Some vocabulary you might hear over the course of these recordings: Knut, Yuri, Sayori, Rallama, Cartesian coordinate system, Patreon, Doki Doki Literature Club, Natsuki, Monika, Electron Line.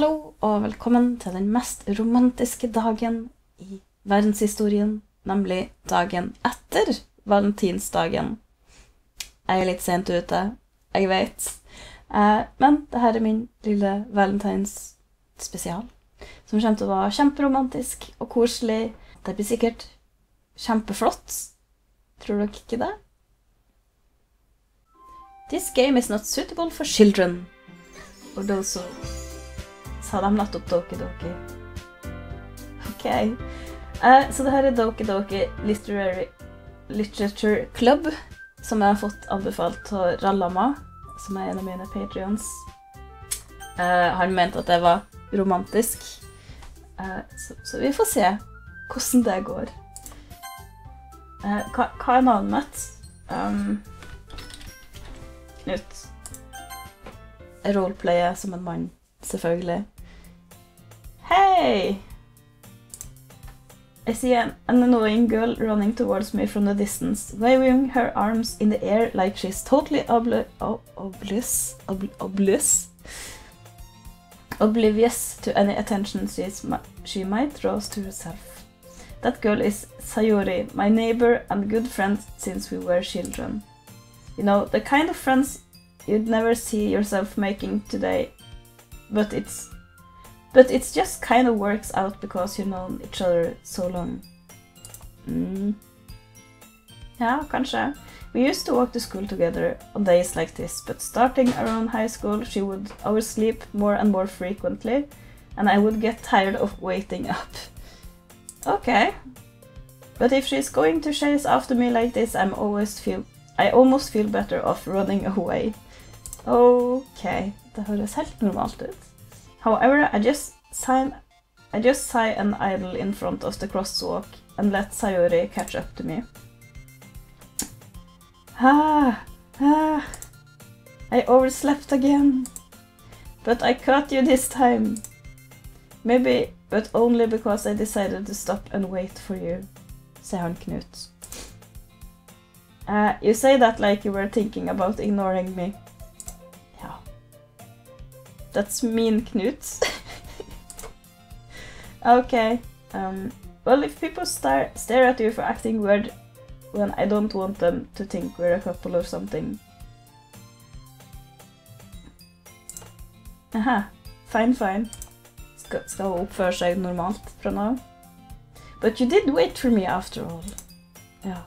Hallo og velkommen til den mest romantiske dagen i verdenshistorien, nemlig dagen etter valentinsdagen. Jeg er litt sent ute, jeg vet. Men dette er min lille valentinsspesial, som kommer til å være kjemperomantisk og koselig. Det blir sikkert kjempeflott. Tror dere ikke det? This game is not suitable for children. Og det også sa de nettopp Doki Doki. Ok. Så det her er Doki Doki Literature Club, som jeg har fått anbefalt av Rallama, som er en av mine Patreons. Han mente at det var romantisk. Så vi får se hvordan det går. Hva er navnet mitt? Knut. Roleplayer som en mann, selvfølgelig. Hey! I see an annoying girl running towards me from the distance, waving her arms in the air like she's totally oblivious to any attention she might draw to herself. That girl is Sayori, my neighbor and good friend since we were children. You know, the kind of friends you'd never see yourself making today, but it's just kind of works out because you've known each other so long. Yeah, kanskje. We used to walk to school together on days like this, but starting around high school she would oversleep more and more frequently, and I would get tired of waiting up. Okay. But if she's going to chase after me like this, I almost feel better off running away. Okay, det høres helt normalt ut. However, I just sigh and idle in front of the crosswalk and let Sayori catch up to me. I overslept again. But I caught you this time. Maybe, but only because I decided to stop and wait for you, sier han Knut. You say that like you were thinking about ignoring me. Yeah. That's mean, Knut. Okay. Well, if people stare at you for acting weird when I don't want them to think we're a couple or something. Aha. Fine. Skal hun oppføre seg normalt fra nå? But you did wait for me after all. Yeah.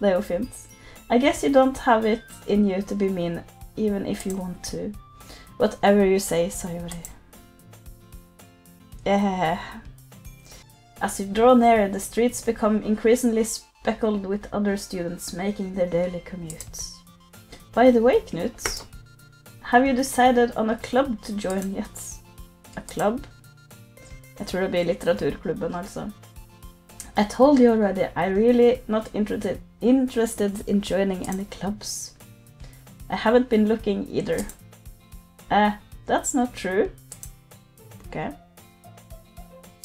Det er jo fint. I guess you don't have it in you to be mean, even if you want to. Whatever you say, Sayori. Yeah. As you draw nearer, the streets become increasingly speckled with other students making their daily commutes. By the way, Knut, have you decided on a club to join yet? A club? Jeg tror det blir litteraturklubben, altså. I told you already, I'm really not interested in joining any clubs. I haven't been looking either. That's not true. Okay.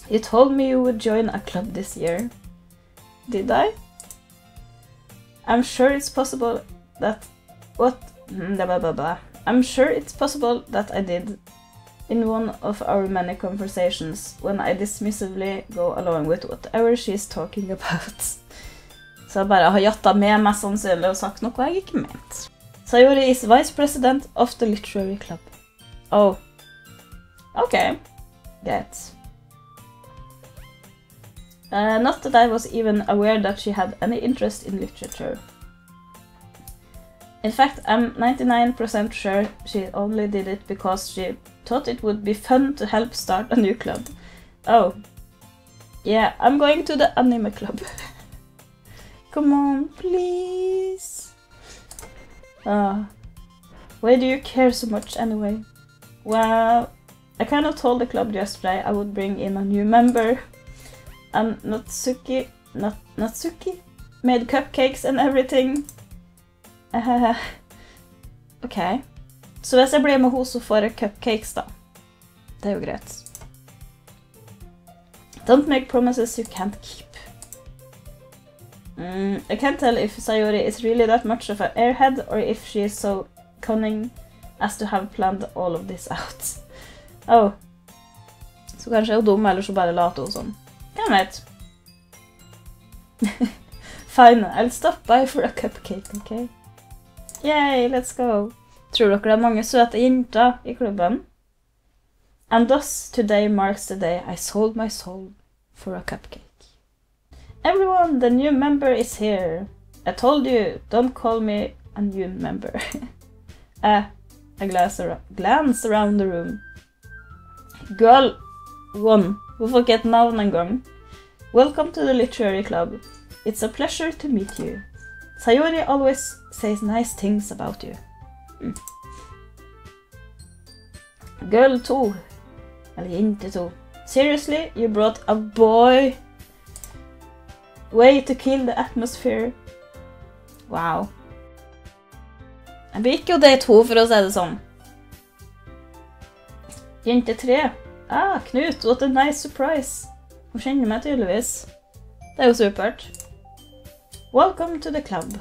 You told me you would join a club this year. Did I? I'm sure it's possible that... I'm sure it's possible that I did. In one of our many conversations, when I dismissively go along with whatever she's talking about. Så jeg bare har jattet med meg sannsynlig og sagt noe jeg ikke mente. Sayori is vice president of the literary club. Oh. Okay. Great. Not that I was even aware that she had any interest in literature. In fact, I'm 99% sure she only did it because she thought it would be fun to help start a new club. Oh. Yeah, I'm going to the anime club. Come on, please. Why do you care so much anyway? Well, I kind of told the club yesterday I would bring in a new member. And Natsuki made cupcakes and everything. Okay. Så hvis jeg blir med henne, så får jeg cupcakes da. Det er jo greit. Don't make promises you can't keep. I can't tell if Sayori is really that much of an airhead, or if she is so cunning as to have planned all of this out. Oh, Så kanskje er hun dum, eller så bare later hun sånn. Damn it. Fine, I'll stop by for a cupcake, ok? Yay, let's go. Tror dere det er mange søte jenter I klubben? And thus, today marks the day I sold my soul for a cupcake. Everyone, the new member is here. I told you, don't call me a new member. A glance around the room. Girl 1. Hvorfor ikke et navn en gang? Welcome to the literary club. It's a pleasure to meet you. Sayori always says nice things about you. Girl 2. Eller jente 2. Seriously, you brought a boy. Way to kill the atmosphere. Wow. Jeg gikk jo det 2 for å si det sånn. Jente 3. Ah, Knut, what a nice surprise. Hun kjenner meg tydeligvis. Det jo supert. Welcome to the club.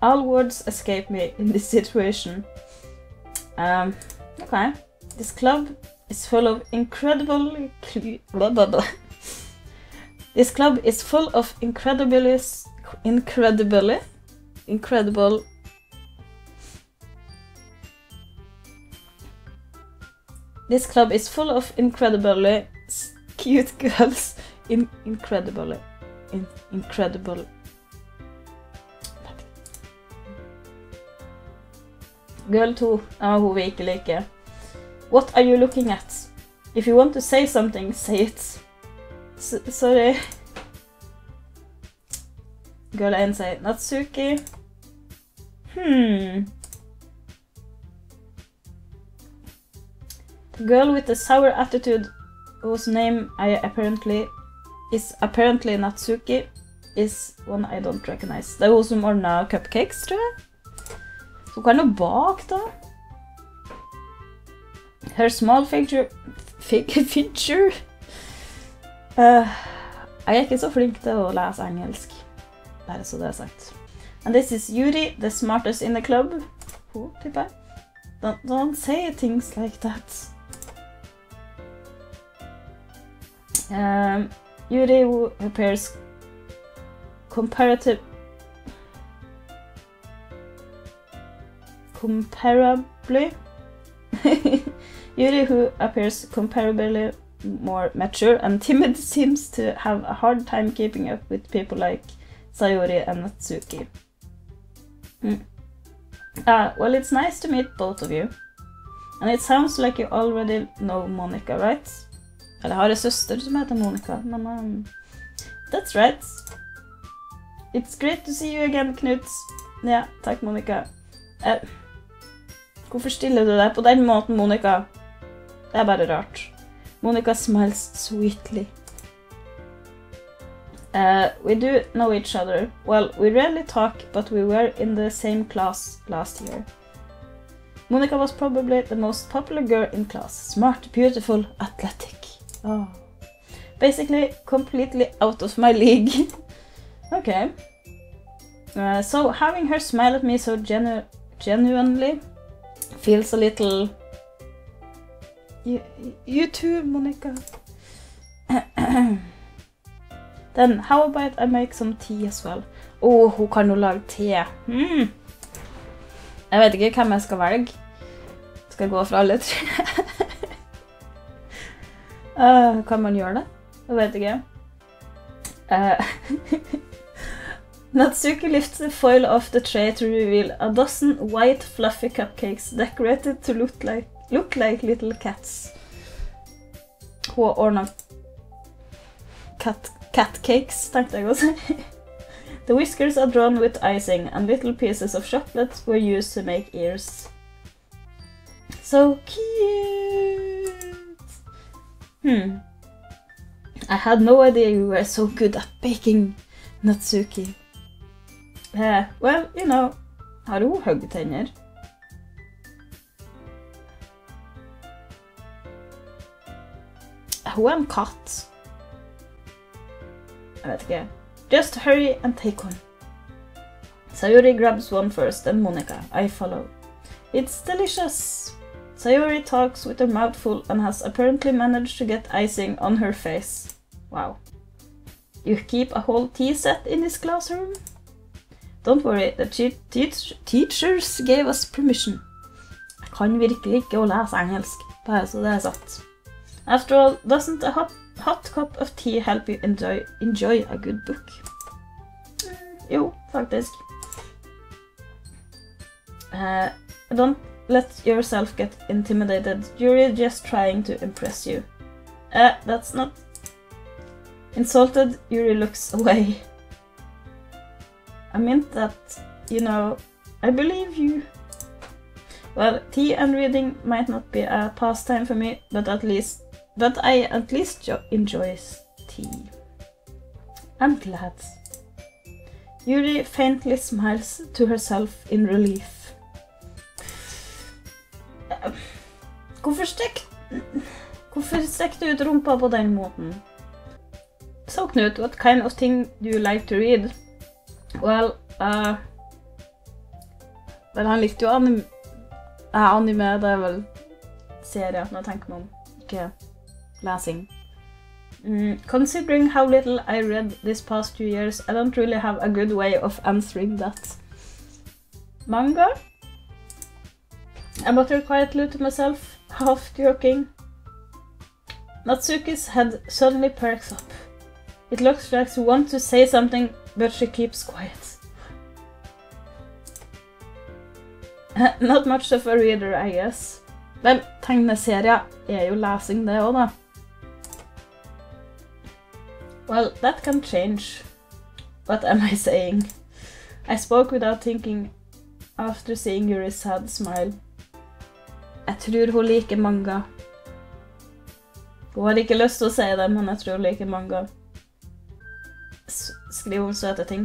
All words escape me in this situation. Okay. This club is full of incredible This club is full of incredibly cute girls in incredible. Girl 2, hun vi ikke liker. What are you looking at? If you want to say something, say it. Sorry. Girl 1 sier Natsuki. The girl with the sour attitude, whose name is apparently Natsuki, is one I don't recognize. Det hun som ordnet cupcakes, tror jeg. Så hun noe bak, da. Her small figure. Jeg ikke så flink til å lese engelsk. Bare så det sagt. And this is Yuri, the smartest in the club. Hun, tipper jeg. Don't say things like that. Yuri appears comparably Yuri, who appears comparably more mature and timid, seems to have a hard time keeping up with people like Sayori and Natsuki. Well, it's nice to meet both of you. And it sounds like you already know Monika, right? Eller har en søster som heter Monika, men that's right. It's great to see you again, Knut. Ja, takk, Monika. Hvorfor stiller du deg på den måten, Monika? Det bare rart. Monika smiles sweetly. We do know each other. Well, we rarely talk, but we were in the same class last year. Monika was probably the most popular girl in class. Smart, beautiful, athletic. Oh. Basically, completely out of my league. Okay. So having her smile at me so genuinely feels a little... You too, Monika. Then, how about I make some tea as well? Oh, hun kan jo lage te. Jeg vet ikke hvem jeg skal velge. Skal gå fra alle, tror jeg. Kan man gjøre det? Jeg vet ikke. Natsuki lifts the foil off the tray to reveal a dozen white fluffy cupcakes decorated to look like little cats. Hun har ordnet cat cakes, tenkte jeg også. The whiskers are drawn with icing, and little pieces of chocolate were used to make ears. So cute! I had no idea you were so good at baking, Natsuki. Well, you know, har hun høgtenner? Hun en katt. Jeg vet ikke. Just hurry and take one. Sayori grabs one first, then Monika. I follow. It's delicious! Sayori talks with a mouthful and has apparently managed to get icing on her face. Wow. You keep a whole tea set in this classroom? Don't worry, the teachers gave us permission. Jeg kan virkelig ikke å lese engelsk, bare så det er satt. After all, doesn't a hot cup of tea help you enjoy a good book? Jo, faktisk. Don't let yourself get intimidated. You're just trying to impress you. That's not... Insulted, Yuri looks away. I meant that, you know, I believe you. Well, tea and reading might not be a pastime for me, but I at least enjoy tea. I'm glad. Yuri faintly smiles to herself in relief. Hvorfor stekk du ut rumpa på den måten? So Knut, what kind of thing do you like to read? Well, han likte jo anime, det er vel serier, nå tenker man om, ikke lesing. Considering how little I read this past 2 years, I don't really have a good way of answering that. Manga? I muttered quietly to myself, half joking. Natsuki's head suddenly perks up. It looks like she wants to say something, but she keeps quiet. Not much of a reader, I guess. Vel, tegneserier er jo lesing det også, da. Well, that can change. What am I saying? I spoke without thinking after seeing Yuri's sad smile. Jeg tror hun liker manga. Hun hadde ikke lyst til å si det, men jeg tror hun liker manga. Skriver hun søte ting.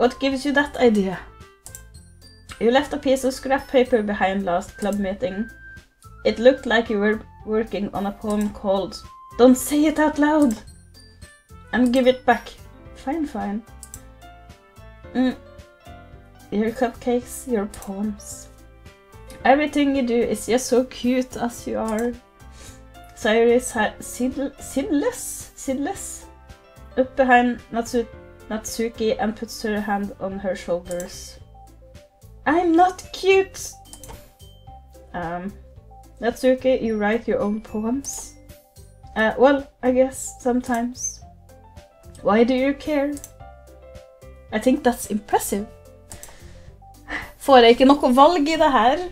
What gives you that idea? You left a piece of scrap paper behind last club meeting. It looked like you were working on a poem called Don't Say It Out Loud! And give it back. Fine. Your cupcakes, your poems. Everything you do is just so cute as you are. Sayori is sidless? Up behind Natsuki and puts her hand on her shoulders. I'm not cute! Natsuki, you write your own poems? Well, I guess, sometimes. Why do you care? I think that's impressive. Får jeg ikke noe valg I det her?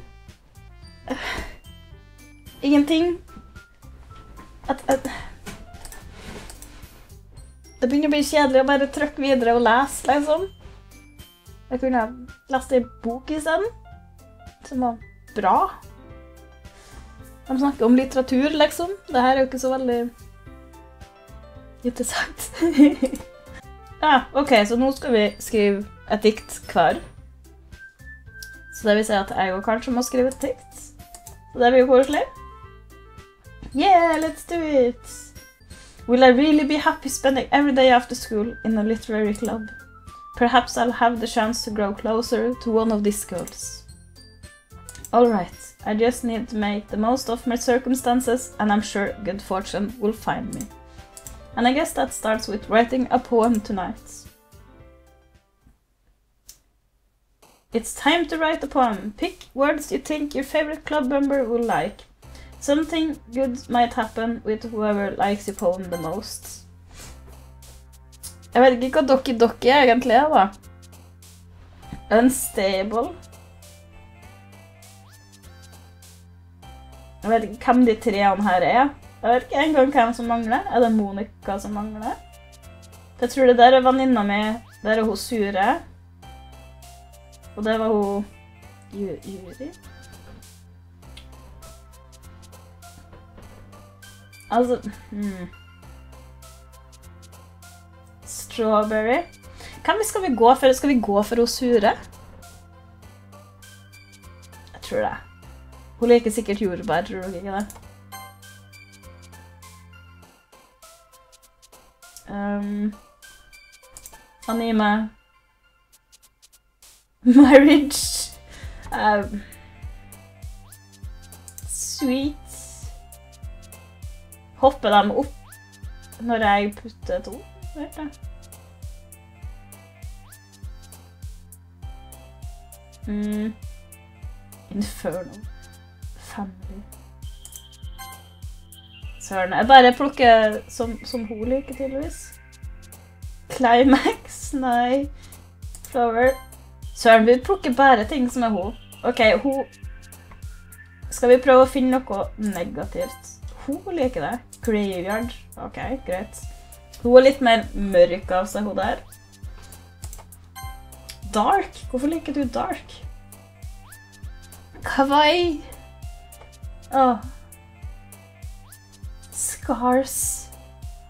Ingenting? Det begynner å bli kjedelig å bare trykke videre og lese, liksom. Jeg kunne lese en bok I stedet, som var bra. De snakker om litteratur, liksom. Dette jo ikke så veldig interessant. Ok, så nå skal vi skrive et dikt hver. Så det vil si at jeg kanskje må skrive et dikt. Så det blir jo koselig. Yeah, let's do it! Will I really be happy spending every day after school in a literary club? Perhaps I'll have the chance to grow closer to one of these girls. Alright, I just need to make the most of my circumstances and I'm sure good fortune will find me. And I guess that starts with writing a poem tonight. It's time to write a poem. Pick words you think your favorite club member will like. Something good might happen with whoever likes your poem the most. Jeg vet ikke hva Doki Doki egentlig da. Unstable. Jeg vet ikke hvem de treene her Jeg vet ikke engang hvem som mangler. Det Monika som mangler? Jeg tror det der venninna mi. Der hun sure. Og det var hun... Yuri? Altså, Strawberry. Hvem skal vi gå for? Skal vi gå for hun sure? Jeg tror det. Hun liker sikkert jordbær, tror du ikke det? Anime. Marriage. Sweets hopper dem opp når jeg putter to, vet jeg. Inferno. Family. Søren, jeg bare plukker som hun liker tydeligvis. Climax, nei. Flower. Søren, vi plukker bare ting som er hun. Ok, hun... Skal vi prøve å finne noe negativt? Hun liker det. Graveyard. Ok, greit. Hun er litt mer mørk av seg, hun der. Dark? Hvorfor liker du dark? Kawaii! Åh. Scars.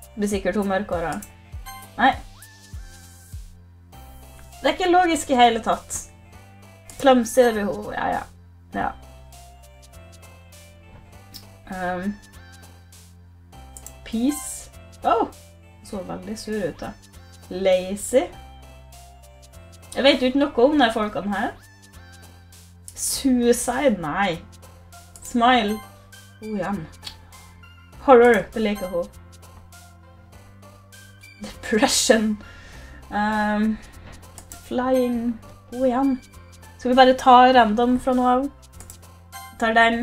Det blir sikkert hun mørkere. Nei. Det er ikke logisk i hele tatt. Klamsig er det hun. Ja. Peace. Åh! Så veldig sur ut da. Lazy. Jeg vet jo ikke noe om de folkene her. Suicide? Nei. Smile? Igjen. Horror, det liker hun. Depression. Flying. Igjen. Skal vi bare ta random fra nå av? Vi tar den.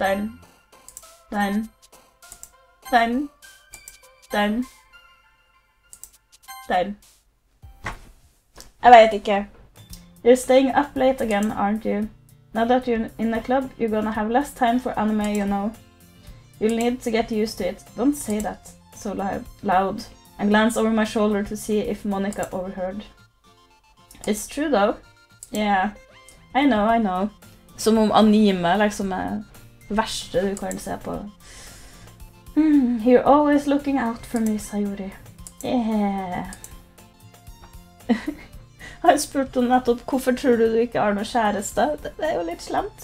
Den. Den. Den. Den. Den. Jeg vet ikke. You're staying up late again, aren't you? Now that you're in the club, you're gonna have less time for anime, you know. You'll need to get used to it. Don't say that so loud. I glance over my shoulder to see if Monika overheard. It's true though. Yeah. I know. Som om anime liksom er det verste du kan se på. You're always looking out for me, Sayori. Yeah. Jeg spurte henne nettopp, hvorfor tror du ikke har noe kjæreste? Det er jo litt slemt.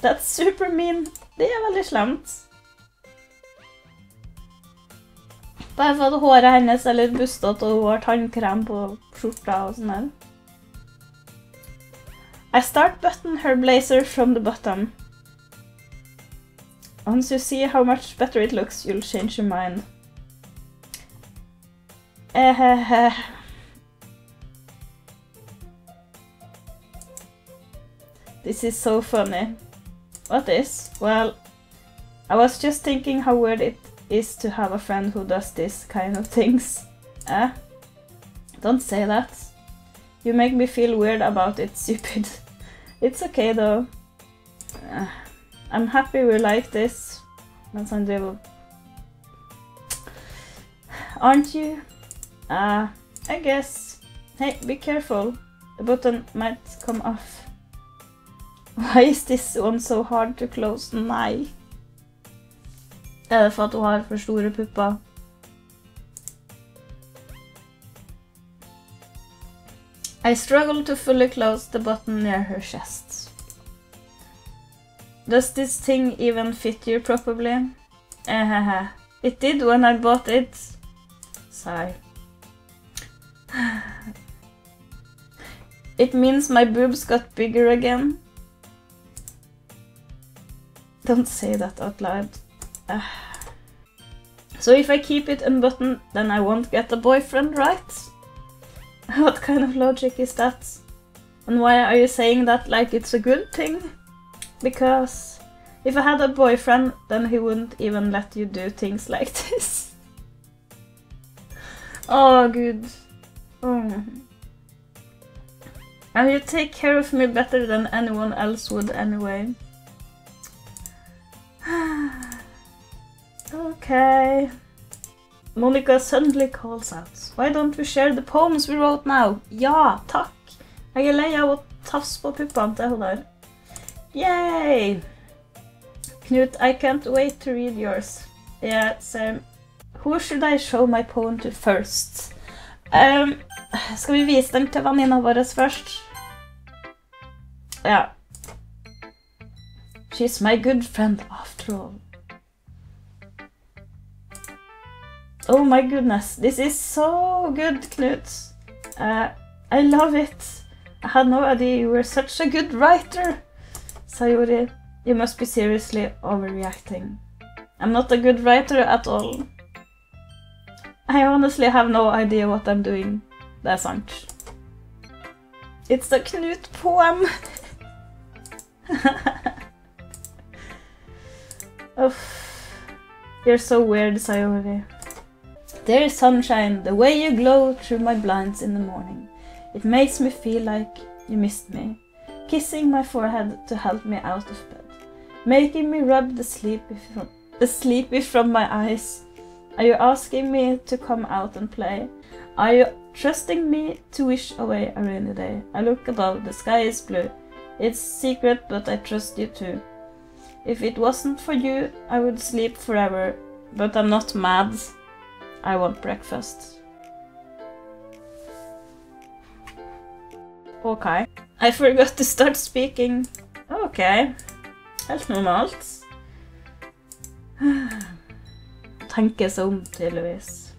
That's super mean. Det er veldig slemt. Bare for at håret hennes er litt bustet, og hun har tannkrem på skjorta og sånn her. I start button her blazer from the bottom. Once you see how much better it looks, you'll change your mind. This is so funny. What is? Well, I was just thinking how weird it is to have a friend who does this kind of things. Don't say that. You make me feel weird about it, stupid. It's okay though. I'm happy we like this. Aren't you? I guess. Hey, be careful. The button might come off. Why is this one so hard to close? Nei. Er det for at hun har for store pupper? I struggle to fully close the button near her chest. Does this thing even fit you properly? It did when I bought it. Sigh. It means my boobs got bigger again. Don't say that out loud. So if I keep it unbuttoned, then I won't get a boyfriend, right? What kind of logic is that? And why are you saying that like it's a good thing? Because if I had a boyfriend, then he wouldn't even let you do things like this. Oh, good. Oh. And you take care of me better than anyone else would anyway. Okay. Monika suddenly calls out. Why don't we share the poems we wrote now? Ja, takk! Jeg er lei av å tafse på puppene til hun der. Yay! Knut, I can't wait to read yours. Yeah, same. Who should I show my poem to first? Skal vi vise dem til venninna våre først? Ja. She's my good friend after all. Oh my goodness, this is so good, Knut. I love it. I had no idea you were such a good writer. Sayori, you must be seriously overreacting. I'm not a good writer at all. I honestly have no idea what I'm doing. Det er sant. It's a Knut poem. Oh, you're so weird, Sayori. There is sunshine, the way you glow through my blinds in the morning. It makes me feel like you missed me. Kissing my forehead to help me out of bed. Making me rub the sleepy from my eyes. Are you asking me to come out and play? Are you trusting me to wish away a rainy day? I look above, the sky is blue. It's secret, but I trust you too. If it wasn't for you, I would sleep forever. But I'm not mad. I want breakfast. Okay. I forgot to start speaking. Okay. Helt normalt. Tenker seg om, tydeligvis.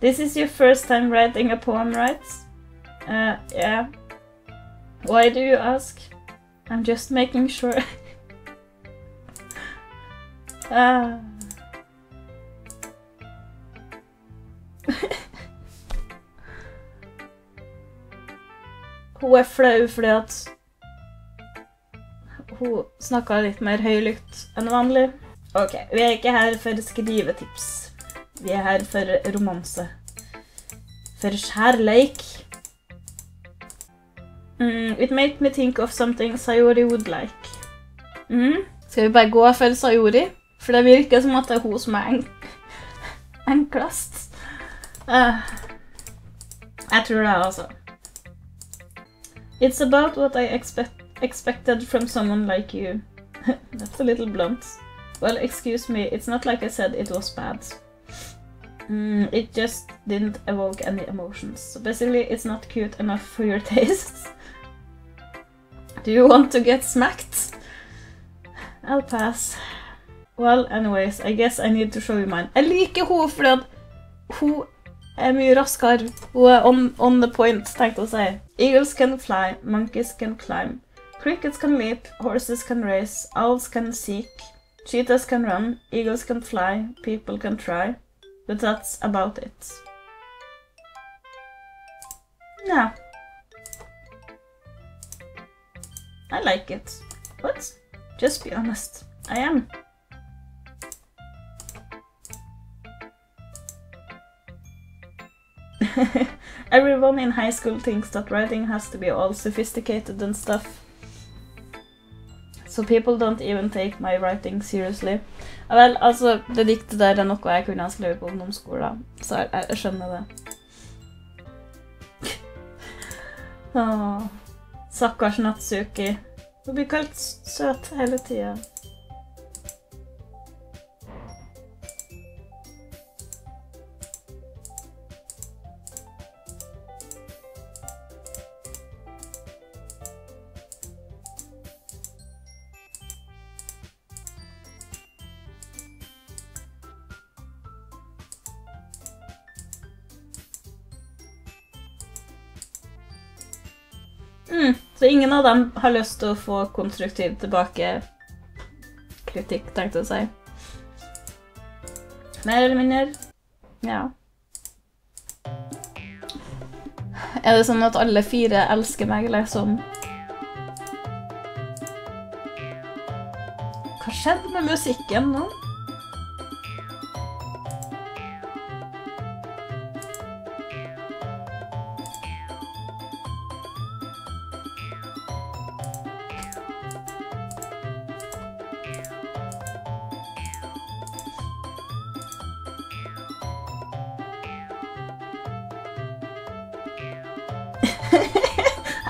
This is your first time writing a poem, right? Yeah. Why do you ask? I'm just making sure. Hun er flau fordi at hun snakket litt mer høylytt enn vanlig. Ok, vi er ikke her for skrivetips. Vi er her for romanse. For kjærleik. It made me think of something Sayori would like. Skal vi bare gå for Sayori? For det virker som at det er hun som er enklast. Jeg tror det, altså. It's about what I expected from someone like you. That's a little blunt. Well, excuse me, it's not like I said it was bad. It just didn't evoke any emotions. So basically, it's not cute enough for your tastes. Do you want to get smacked? I'll pass. Well, anyways, I guess I need to show you mine. Jeg liker hun fordi hun er mye raskere. Hun er on the point, tenkte å si. Eagles can fly, monkeys can climb. Crickets can leap, horses can race, owls can seek. Cheetahs can run, eagles can fly, people can try. But that's about it. Yeah. I like it. What? Just be honest. I am. Everyone in high school thinks that writing has to be all sophisticated and stuff. So people don't even take my writing seriously. Vel, altså, det diktet der er noe jeg kunne ha skrevet på ungdomsskolen, så jeg skjønner det. Åh, stakkars Natsuki. Hun blir kalt søt hele tiden. Så ingen av dem har lyst til å få konstruktiv tilbake kritikk, tenkte å si. Mer eller mindre? Ja. Er det sånn at alle fire elsker meg, liksom? Hva skjedde med musikken nå?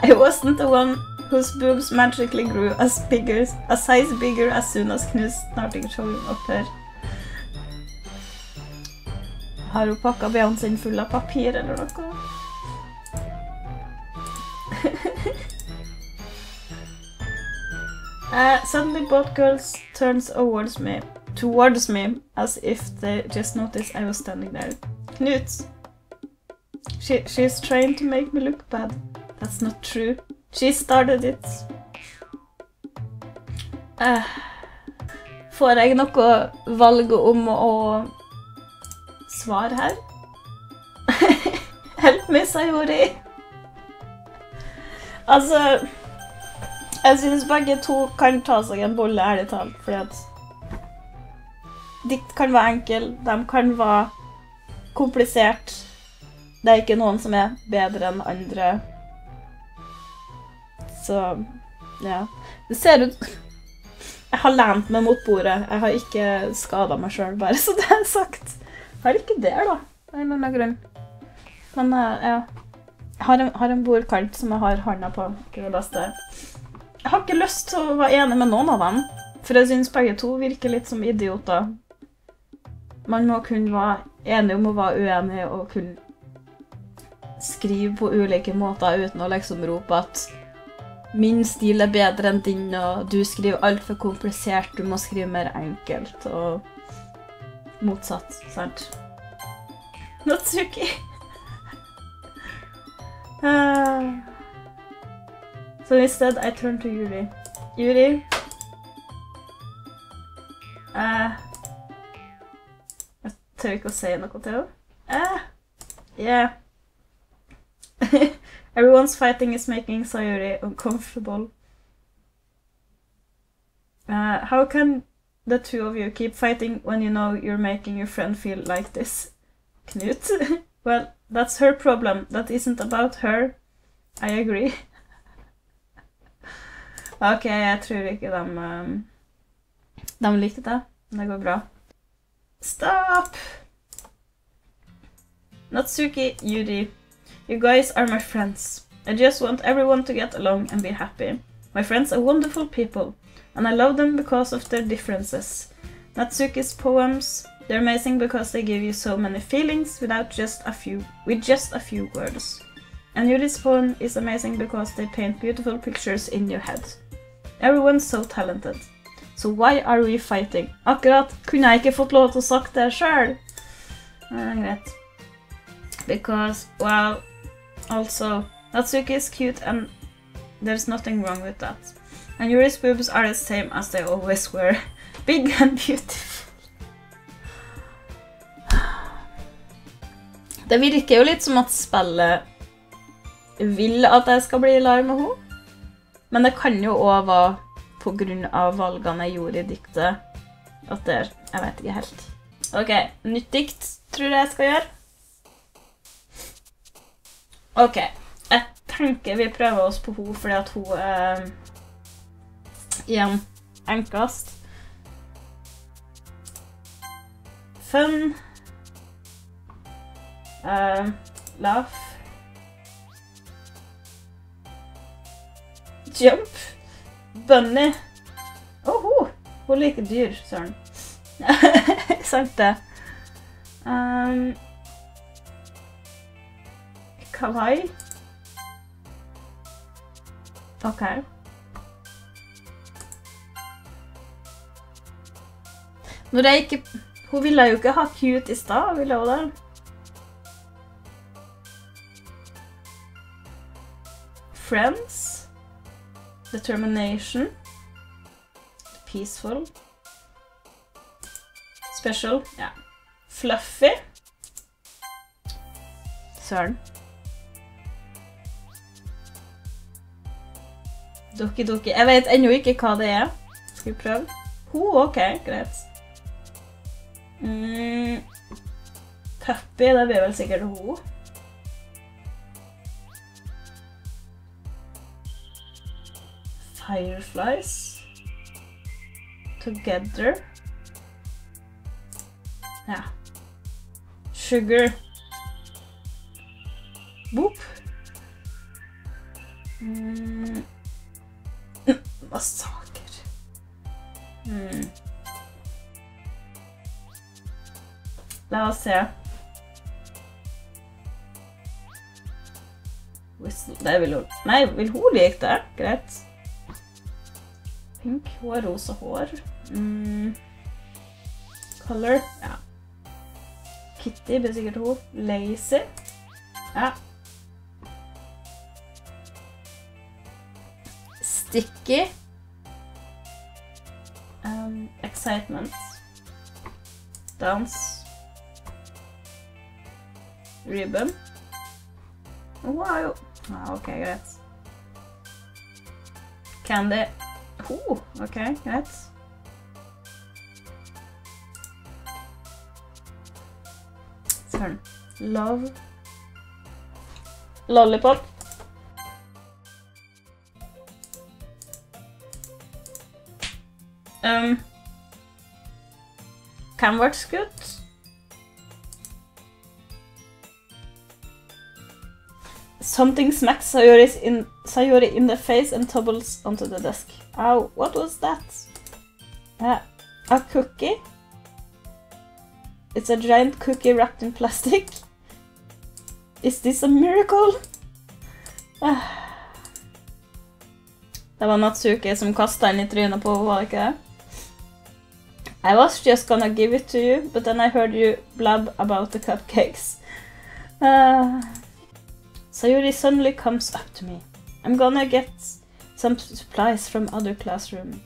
I wasn't the one whose boobs magically grew a size bigger as soon as Knut started showing up her. Har hun pakket benen sin full av papir eller noe? Suddenly both girls turned towards me as if they just noticed I was standing there. Knut! She's trying to make me look bad. That's not true. She started it. Får jeg noe valg om å svare her? Help me, Sayori! Altså, jeg synes begge to kan ta seg en bolle, ærlig talt, fordi at dikt kan være enkel, de kan være komplisert. Det er ikke noen som er bedre enn andre. Så, ja. Det ser ut... Jeg har lent meg mot bordet. Jeg har ikke skadet meg selv, bare så det er sagt. Jeg har ikke det, da. Det er noen av grunn. Men, ja. Jeg har en bordkant som jeg har hånda på. Jeg har ikke lyst til å være enig med noen av dem. For jeg synes begge to virker litt som idioter. Man må kunne være enig om å være uenig, og kunne skrive på ulike måter uten å liksom rope at min stil er bedre enn din, og du skriver alt for komplisert, du må skrive mer enkelt, og motsatt, sant? Natsuki! So instead I turn to Yuri. Yuri? Jeg tør ikke å si noe til henne. Yeah. Everyone's fighting is making Sayori uncomfortable. How can the two of you keep fighting when you know you're making your friend feel like this? Knut? Well, that's her problem. That isn't about her. I agree. Ok, jeg tror ikke de likte det. Det går bra. Stop! Natsuki, Yuri. You guys are my friends. I just want everyone to get along and be happy. My friends are wonderful people, and I love them because of their differences. Natsuki's poems, they're amazing because they give you so many feelings with just a few words. And Yuri's poem is amazing because they paint beautiful pictures in your head. Everyone's so talented. So why are we fighting? Akkurat, kunne jeg ikke fått lov til å sagt det selv? Greit. Because, well... Also, Natsuki is cute and there's nothing wrong with that. And Yuri's boobs are the same as they always were. Big and beautiful. Det virker jo litt som at spillet vil at jeg skal bli lei med henne. Men det kan jo også være på grunn av valgene jeg gjorde i diktet. At det er, jeg vet ikke helt. Ok, nytt dikt tror jeg skal gjøre. Ok, jeg tenker vi prøver oss på henne, fordi at hun er igjen enklest. Fun. Laugh. Jump. Bunny. Åh, hun liker dyr, søren. Sant det. Kawaii. Ok. Når jeg ikke... Hun ville jo ikke ha cute i sted, ville hun det? Friends. Determination. Peaceful. Special, ja. Fluffy. Søren. Doki Doki. Jeg vet ennå ikke hva det er. Skal vi prøve? Ok, greit. Puppy, det blir vel sikkert ho. Fireflies. Together. Ja. Sugar. Boop. Hva saker? La oss se. Nei, vil hun like det? Greit. Pink hår, rosa hår. Color, ja. Kitty blir sikkert hun. Lazy. Ja. sticky. Excitement. Dance. Ribbon. Wow. Ah, ok, greit. Candy. Oh, ok, greit. Søren. Love. Lollipop. Canvas-kutt. Something smacks Sayori in the face and tumbles onto the desk. Ow, what was that? A cookie? It's a giant cookie wrapped in plastic. Is this a miracle? Det var Natsuki som kastet den I trynet på, var det ikke det? I was just gonna give it to you, but then I heard you blab about the cupcakes. Sayori suddenly comes up to me. I'm gonna get some supplies from other classroom.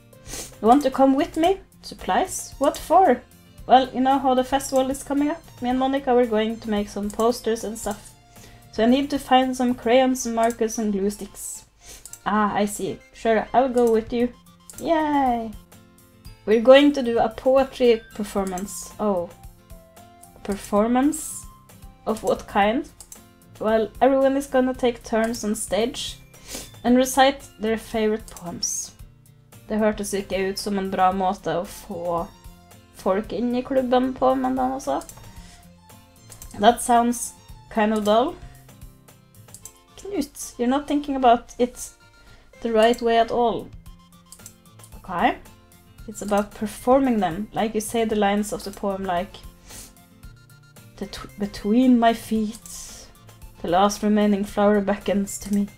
You want to come with me? Supplies? What for? Well, you know how the festival is coming up? Me and Monika were going to make some posters and stuff. So I need to find some crayons and markers and glue sticks. Ah, I see. Sure, I'll go with you. Yay! We're going to do a poetry performance. Oh. Performance? Of what kind? Well, everyone is gonna take turns on stage and recite their favorite poems. Det hørtes ikke ut som en bra måte å få folk inn I klubben på, men den også. That sounds kind of dull. Knut, you're not thinking about it the right way at all. Okay. It's about performing them, like you say the lines of the poem, like... Between my feet... The last remaining flower beckons to me.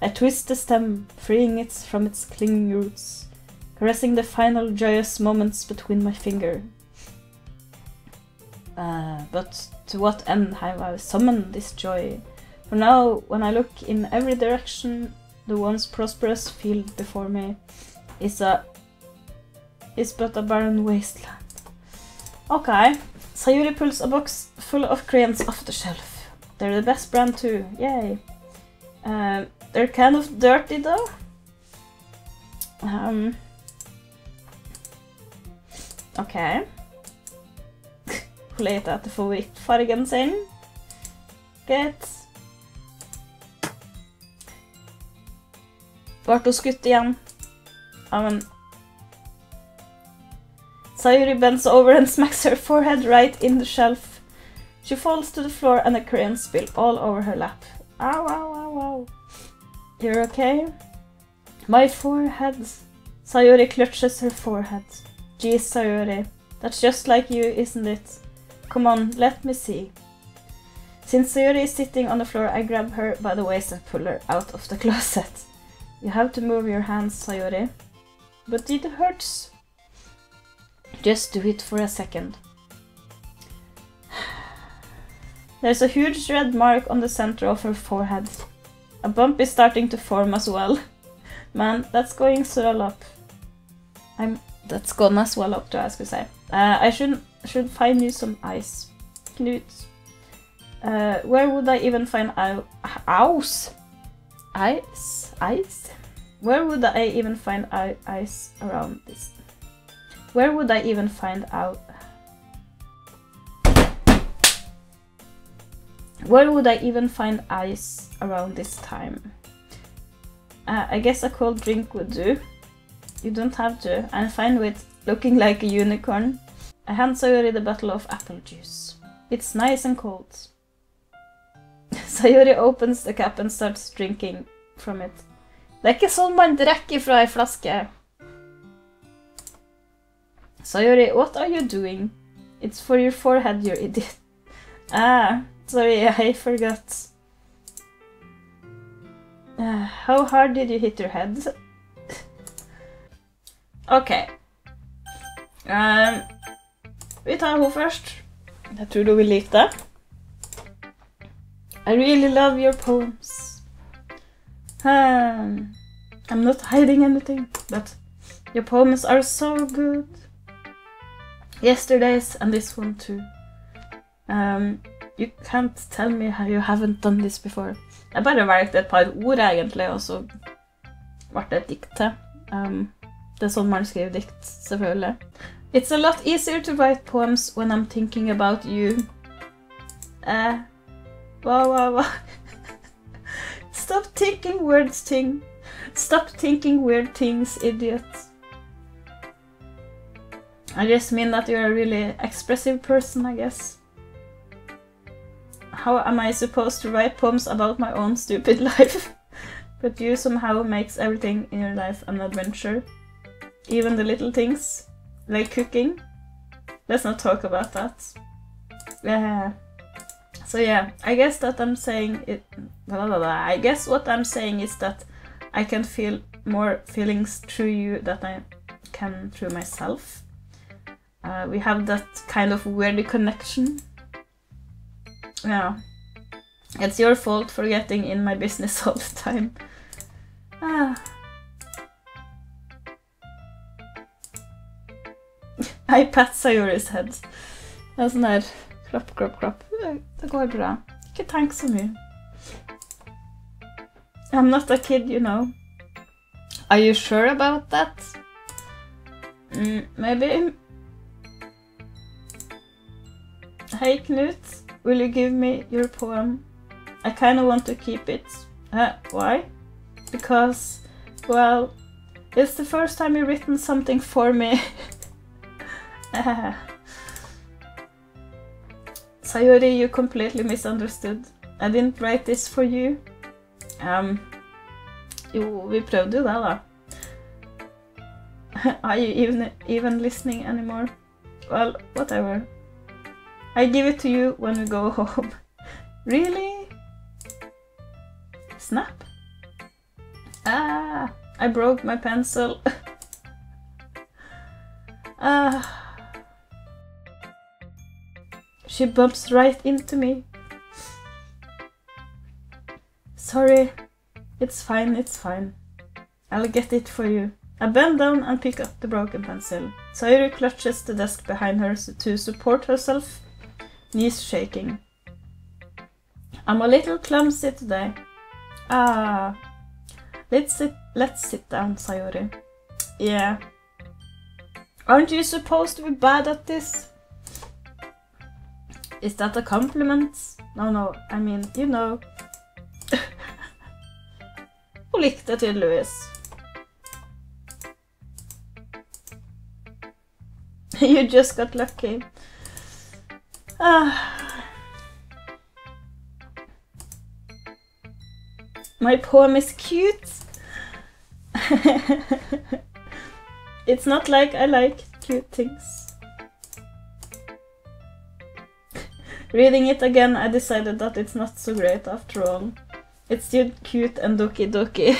I twist the stem, freeing it from its clinging roots, caressing the final joyous moments between my finger. But to what end have I summoned this joy? For now, when I look in every direction, the once prosperous field before me is but a barren wasteland. Okay, Sayori pulls a box full of crayons off the shelf. They're the best brand too, yay! They're kind of dirty though. Okay. Hun leter etter favorittfargen sin. Greit. Vart hun skutt igjen? Ja, men... Sayori bends over and smacks her forehead right in the shelf. She falls to the floor and the crayons spill all over her lap. Ow, ow, ow, ow. You're okay? My forehead. Sayori clutches her forehead. Geez, Sayori. That's just like you, isn't it? Come on, let me see. Since Sayori is sitting on the floor, I grab her by the waist and pull her out of the closet. You have to move your hands, Sayori. But it hurts. Just do it for a second. There's a huge red mark on the center of her forehead. A bump is starting to form as well. Man, that's going swell up. That's gonna swell up, tror jeg skulle si. I should find you some ice. Knut. Where would I even find ice? Ice? Ice? Where would I even find ice around this? Where would I even find out? Where would I even find ice around this time? I guess a cold drink would do. You don't have to. I'm fine with looking like a unicorn. I hand Sayori the bottle of apple juice. It's nice and cold. Sayori opens the cap and starts drinking from it. Det ikke sånn man drikker fra en flaske. Sayori, what are you doing? It's for your forehead, you idiot. Ah. Sorry, I forgot. How hard did you hit your head? Okay. Vi tar henne først. Jeg tror du vil like det. I really love your poems. I'm not hiding anything, but your poems are so good. Yesterday's and this one too. You can't tell me how you haven't done this before. Jeg bare merket et par ord egentlig, og så ble det et dikt til. Det er sånn man skriver dikt, selvfølgelig. It's a lot easier to write poems when I'm thinking about you. Stop thinking weird things. Stop thinking weird things, idiot. I just mean that you're a really expressive person, I guess. How am I supposed to write poems about my own stupid life? But you somehow makes everything in your life an adventure. Even the little things, like cooking. Let's not talk about that. So yeah, I guess that I'm saying it... I guess what I'm saying is that I can feel more feelings through you than I can through myself. We have that kind of weird connection. Yeah. It's your fault for getting in my business all the time. I pat Sayori's head. Det sånn her, klapp, klapp, klapp. Det går bra. Ikke tenk så mye. I'm not a kid, you know. Are you sure about that? Maybe. Hey Knut, will you give me your poem? I kind of want to keep it. Why? Because, well, it's the first time you've written something for me. Sayori, you completely misunderstood. I didn't write this for you. Jo, vi prøvde jo det da. Are you even listening anymore? Well, whatever. I give it to you when we go home. Really? Snap? Ah, I broke my pencil. She bumps right into me. Sorry, it's fine, it's fine. I'll get it for you. I bend down and pick up the broken pencil. Sayori clutches the desk behind her to support herself, knees shaking. I'm a little clumsy today. Let's sit down, Sayori. Yeah. Aren't you supposed to be bad at this? Is that a compliment? No, I mean, you know. Hun likte tydeligvis. You just got lucky. My poem is cute. It's not like I like cute things. Reading it again, I decided that it's not so great after all. It's still cute and Doki Doki.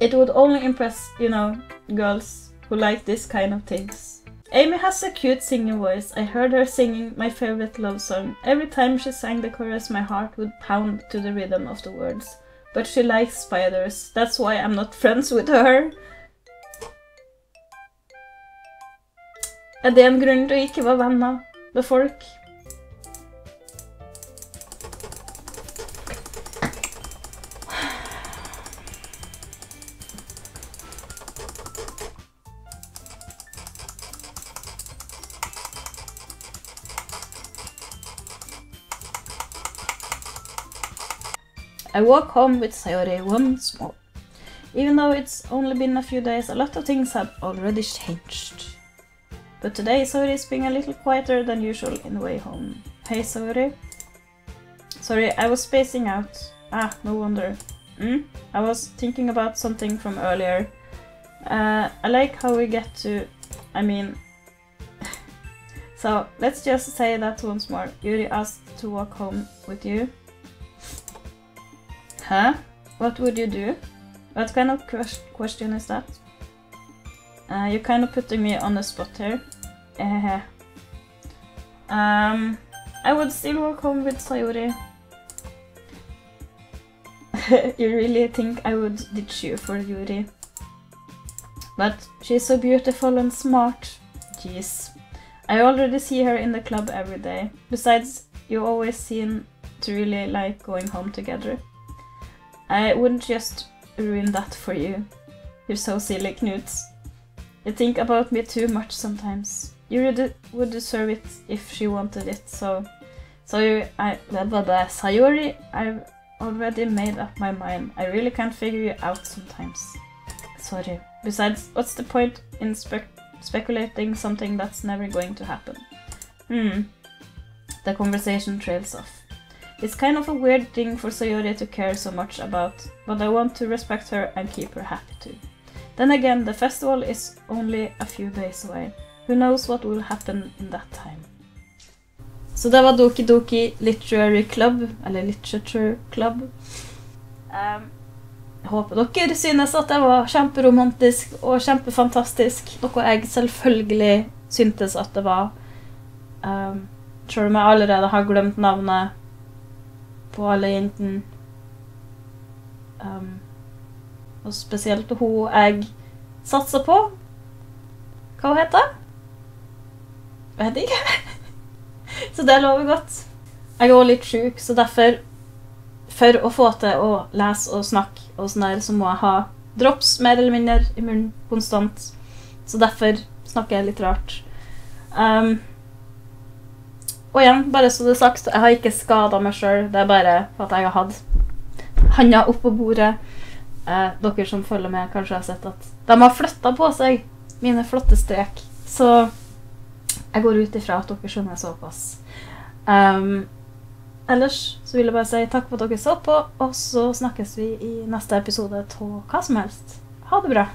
It would only impress, you know, girls who like this kind of things. Amy has a cute singing voice. I heard her singing my favorite love song. Every time she sang the chorus, my heart would pound to the rhythm of the words. But she likes spiders. That's why I'm not friends with her. Er det en grunn til å ikke være venn med folk? I walk home with Sayori once more. Even though it's only been a few days, a lot of things have already changed. But today Sayori is being a little quieter than usual in the way home. Hey Sayori. Sorry, I was spacing out. No wonder. I was thinking about something from earlier. I like how we get to... I mean... So, let's just say that once more. Yuri asked to walk home with you. Huh? What would you do? What kind of question is that? You're kind of putting me on the spot here. I would still walk home with Sayori. You really think I would ditch you for Yuri. But she's so beautiful and smart. Jeez. I already see her in the club every day. Besides, you always seem to really like going home together. I wouldn't just ruin that for you. You're so silly, Knut. You think about me too much sometimes. Yuri would deserve it if she wanted it, Sayori, I've already made up my mind. I really can't figure you out sometimes. Sorry. Besides, what's the point in speculating something that's never going to happen? The conversation trails off. It's kind of a weird thing for Sayori to care so much about, but I want to respect her and keep her happy too. Then again, the festival is only a few days away. Who knows what will happen in that time? Så det var Doki Doki Literature Club. Jeg håper dere synes at det var kjemperomantisk og kjempefantastisk. Noe jeg selvfølgelig syntes at det var. Selv om jeg allerede har glemt navnet på alle jentene. Og spesielt hun jeg satser på. Hva hun heter? Vet ikke. Så det lover godt. Jeg er også litt syk, så derfor, for å få til å lese og snakke og sånn der, så må jeg ha drops mer eller mindre i munnen konstant. Så derfor snakker jeg litt rart. Og igjen, bare så det sagt, jeg har ikke skadet meg selv. Det er bare for at jeg har hatt handa opp på bordet. Dere som følger med kanskje har sett at de har flyttet på seg mine flotte strek. Så jeg går ut ifra at dere skjønner såpass. Ellers så vil jeg bare si takk for at dere så på, og så snakkes vi i neste episode til hva som helst. Ha det bra!